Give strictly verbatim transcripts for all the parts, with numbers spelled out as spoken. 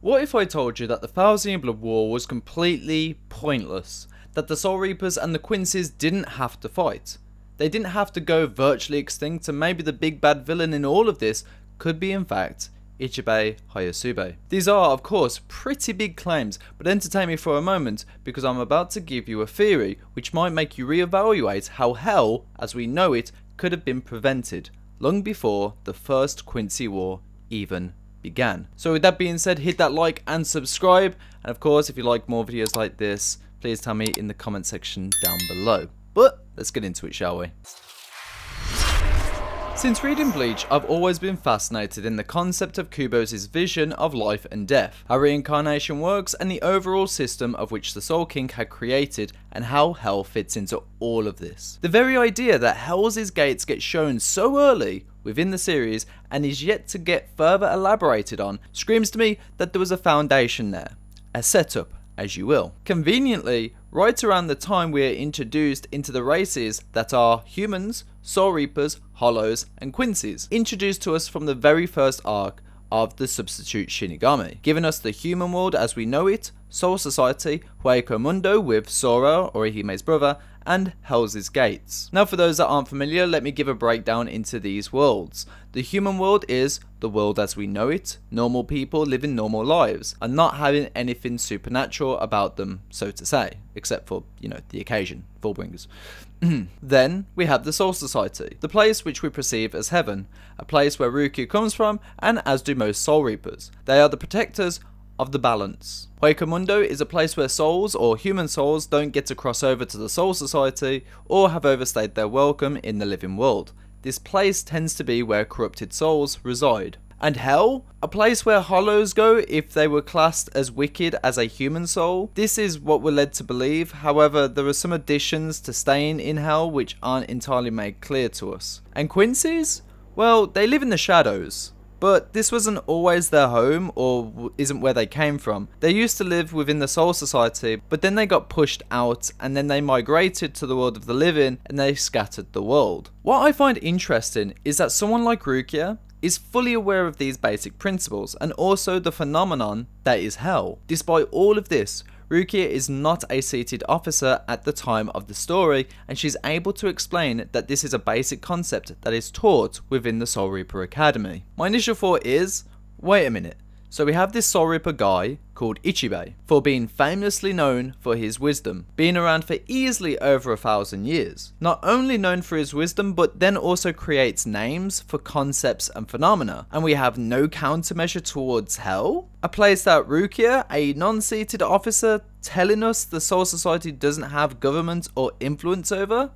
What if I told you that the Thousand Year Blood War was completely pointless? That the Soul Reapers and the Quincies didn't have to fight? They didn't have to go virtually extinct, and maybe the big bad villain in all of this could be in fact Ichibe Hayasube. These are of course pretty big claims, but entertain me for a moment because I'm about to give you a theory which might make you reevaluate how hell as we know it could have been prevented long before the first Quincy War even began. So with that being said, hit that like and subscribe, and of course if you like more videos like this, please tell me in the comment section down below. But let's get into it, shall we? Since reading Bleach, I've always been fascinated in the concept of Kubo's vision of life and death, how reincarnation works and the overall system of which the Soul King had created, and how hell fits into all of this. The very idea that Hell's Gates get shown so early within the series and is yet to get further elaborated on screams to me that there was a foundation there, a setup, as you will. Conveniently, right around the time we are introduced into the races that are humans, Soul Reapers, Hollows and Quincies, introduced to us from the very first arc of the substitute Shinigami, giving us the human world as we know it, Soul Society, Hueco Mundo with Sora, or Orihime's brother, and Hell's Gates. Now for those that aren't familiar, let me give a breakdown into these worlds. The human world is the world as we know it, normal people living normal lives and not having anything supernatural about them, so to say, except for, you know, the occasion, Fullbringers. Then we have the Soul Society, the place which we perceive as heaven, a place where Rukia comes from and as do most Soul Reapers. They are the protectors of the balance. Hueco Mundo is a place where souls or human souls don't get to cross over to the Soul Society or have overstayed their welcome in the living world. This place tends to be where corrupted souls reside. And Hell? A place where Hollows go if they were classed as wicked as a human soul? This is what we're led to believe, however there are some additions to staying in Hell which aren't entirely made clear to us. And Quincies? Well, they live in the shadows. But this wasn't always their home or isn't where they came from. They used to live within the Soul Society, but then they got pushed out and then they migrated to the world of the living and they scattered the world. What I find interesting is that someone like Rukia is fully aware of these basic principles and also the phenomenon that is Hell. Despite all of this, Rukia is not a seated officer at the time of the story, and she's able to explain that this is a basic concept that is taught within the Soul Reaper Academy. My initial thought is, wait a minute, so we have this Soul Reaper guy called Ichibe, for being famously known for his wisdom, being around for easily over a thousand years. Not only known for his wisdom, but then also creates names for concepts and phenomena, and we have no countermeasure towards Hell? A place that Rukia, a non-seated officer, telling us the Soul Society doesn't have government or influence over?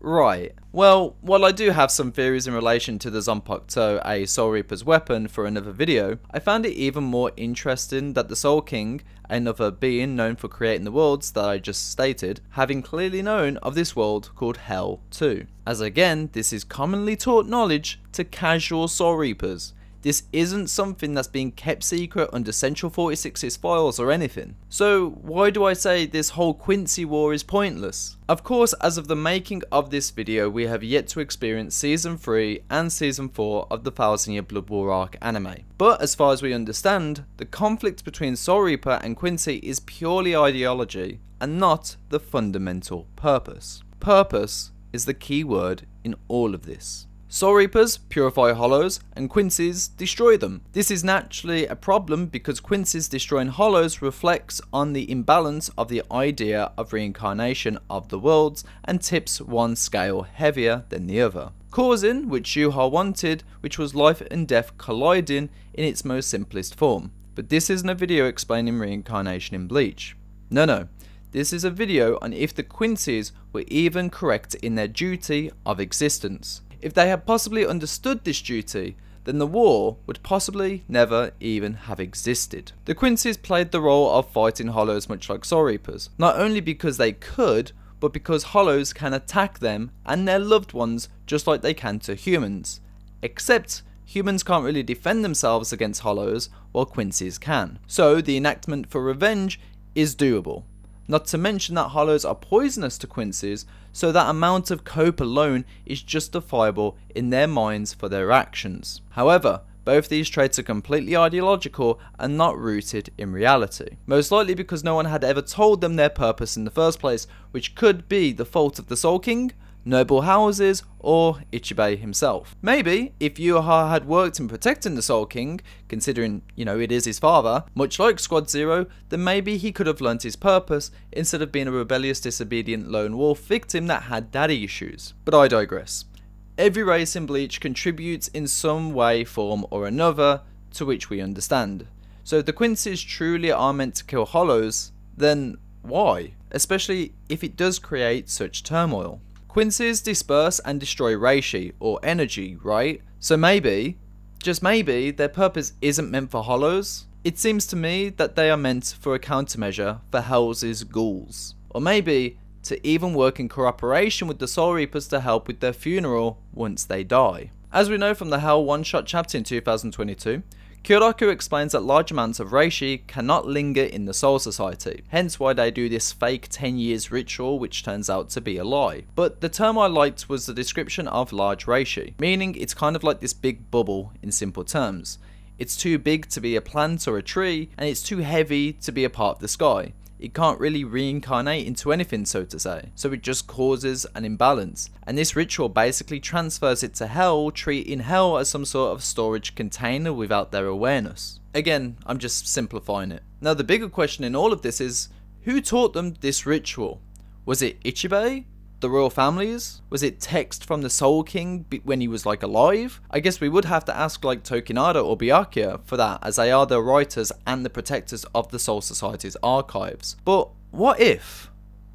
Right, well, while I do have some theories in relation to the Zanpakuto, a Soul Reaper's weapon, for another video, I found it even more interesting that the Soul King, another being known for creating the worlds that I just stated, having clearly known of this world called Hell too. As again, this is commonly taught knowledge to casual Soul Reapers. This isn't something that's being kept secret under Central forty-six's files or anything. So why do I say this whole Quincy War is pointless? Of course, as of the making of this video, we have yet to experience Season three and Season four of the Thousand Year Blood War arc anime. But as far as we understand, the conflict between Soul Reaper and Quincy is purely ideology and not the fundamental purpose. Purpose is the key word in all of this. Soul Reapers purify Hollows and Quincies destroy them. This is naturally a problem because Quincies destroying Hollows reflects on the imbalance of the idea of reincarnation of the worlds and tips one scale heavier than the other, causing which Yhwach wanted, which was life and death colliding in its most simplest form. But this isn't a video explaining reincarnation in Bleach. No, no. This is a video on if the Quincies were even correct in their duty of existence. If they had possibly understood this duty, then the war would possibly never even have existed. The Quincies played the role of fighting Hollows much like Soul Reapers, not only because they could, but because Hollows can attack them and their loved ones just like they can to humans. Except humans can't really defend themselves against Hollows, while Quincies can. So the enactment for revenge is doable. Not to mention that Hollows are poisonous to Quincies, so that amount of cope alone is justifiable in their minds for their actions. However, Both these traits are completely ideological and not rooted in reality. Most likely because no one had ever told them their purpose in the first place, which could be the fault of the Soul King, noble houses, or Ichibe himself. Maybe, if Yhwach had worked in protecting the Soul King, considering, you know, it is his father, much like Squad Zero, then maybe he could have learnt his purpose instead of being a rebellious, disobedient lone wolf victim that had daddy issues. But I digress. Every race in Bleach contributes in some way, form, or another to which we understand. So if the Quincies truly are meant to kill Hollows, then why? Especially if it does create such turmoil. Quincies disperse and destroy Reishi, or energy, right? So maybe, just maybe, their purpose isn't meant for Hollows? It seems to me that they are meant for a countermeasure for Hell's ghouls. Or maybe to even work in cooperation with the Soul Reapers to help with their funeral once they die. As we know from the Hell one-shot chapter in two thousand twenty-two, Kyoraku explains that large amounts of Reishi cannot linger in the Soul Society, hence why they do this fake ten years ritual which turns out to be a lie. But the term I liked was the description of large Reishi, meaning it's kind of like this big bubble in simple terms. It's too big to be a plant or a tree, and it's too heavy to be a part of the sky. It can't really reincarnate into anything, so to say, so it just causes an imbalance, and this ritual basically transfers it to Hell, treating Hell as some sort of storage container without their awareness. Again, I'm just simplifying it. Now the bigger question in all of this is, who taught them this ritual? Was it Ichibe? The royal families? Was it text from the Soul King when he was like alive? I guess we would have to ask like Tokinada or Byakia for that, as they are the writers and the protectors of the Soul Society's archives. But what if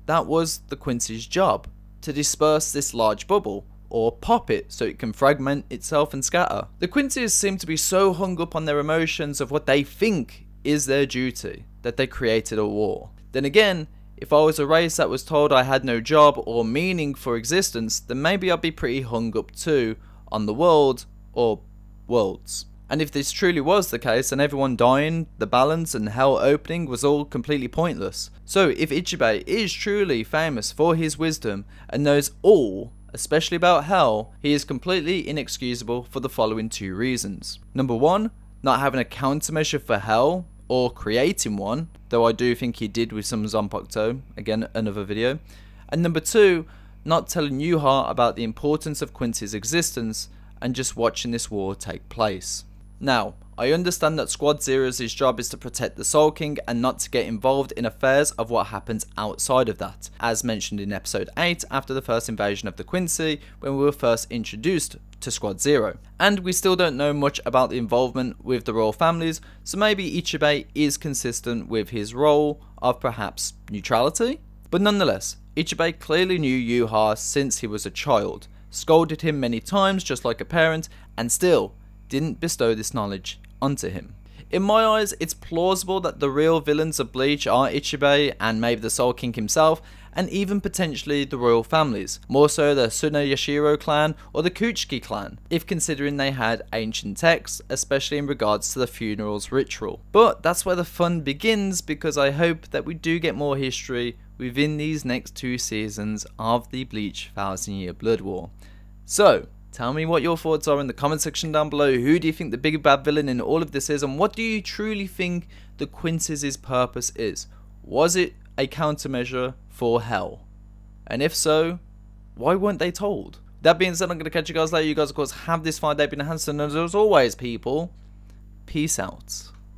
that was the Quincy's job, to disperse this large bubble, or pop it so it can fragment itself and scatter? The Quincies seem to be so hung up on their emotions of what they think is their duty, that they created a war. Then again, if I was a race that was told I had no job or meaning for existence, then maybe I'd be pretty hung up too on the world or worlds. And if this truly was the case, then everyone dying, the balance and Hell opening was all completely pointless. So if Ichibe is truly famous for his wisdom and knows all, especially about Hell, he is completely inexcusable for the following two reasons. Number one, not having a countermeasure for Hell, or creating one, though I do think he did with some Zanpakuto, again another video. And number two, not telling Yhwach about the importance of Quincy's existence and just watching this war take place. Now, I understand that Squad Zero's job is to protect the Soul King and not to get involved in affairs of what happens outside of that, as mentioned in episode eight after the first invasion of the Quincy when we were first introduced to Squad Zero. And we still don't know much about the involvement with the royal families, so maybe Ichibe is consistent with his role of perhaps neutrality? But nonetheless, Ichibe clearly knew Yhwach since he was a child, scolded him many times just like a parent, and still didn't bestow this knowledge onto him. In my eyes, it's plausible that the real villains of Bleach are Ichibe and maybe the Soul King himself, and even potentially the royal families, more so the Tsunayashiro clan or the Kuchiki clan, if considering they had ancient texts, especially in regards to the funeral's ritual. But that's where the fun begins, because I hope that we do get more history within these next two seasons of the Bleach Thousand Year Blood War. So, tell me what your thoughts are in the comment section down below. Who do you think the big bad villain in all of this is, and what do you truly think the Quincy's purpose is? Was it a countermeasure for Hell? And if so, why weren't they told? That being said, I'm going to catch you guys later. You guys, of course, have this fine day. Been Hanson, and as always, people, peace out.